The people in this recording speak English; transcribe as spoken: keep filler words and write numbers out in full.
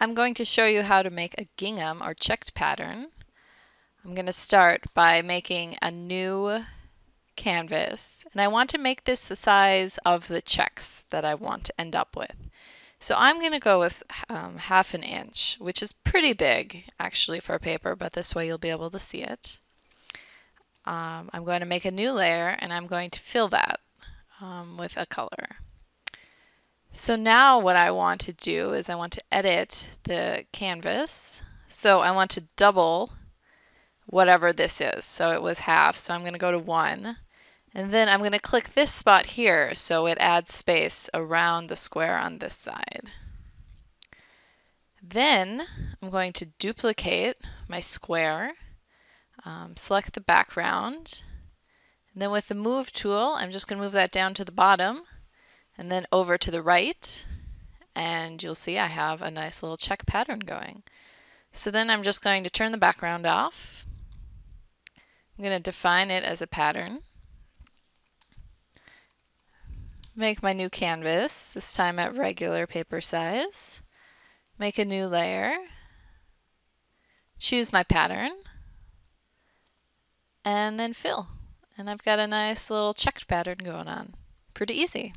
I'm going to show you how to make a gingham or checked pattern. I'm going to start by making a new canvas, and I want to make this the size of the checks that I want to end up with. So I'm going to go with um, half an inch, which is pretty big actually for paper, but this way you'll be able to see it. Um, I'm going to make a new layer and I'm going to fill that um, with a color. So now what I want to do is I want to edit the canvas. So I want to double whatever this is. So it was half, so I'm going to go to one. And then I'm going to click this spot here so it adds space around the square on this side. Then I'm going to duplicate my square, um, select the background, and then with the Move tool I'm just going to move that down to the bottom and then over to the right, and you'll see I have a nice little check pattern going. So then I'm just going to turn the background off. I'm going to define it as a pattern. Make my new canvas, this time at regular paper size. Make a new layer. Choose my pattern. And then fill. And I've got a nice little checked pattern going on. Pretty easy.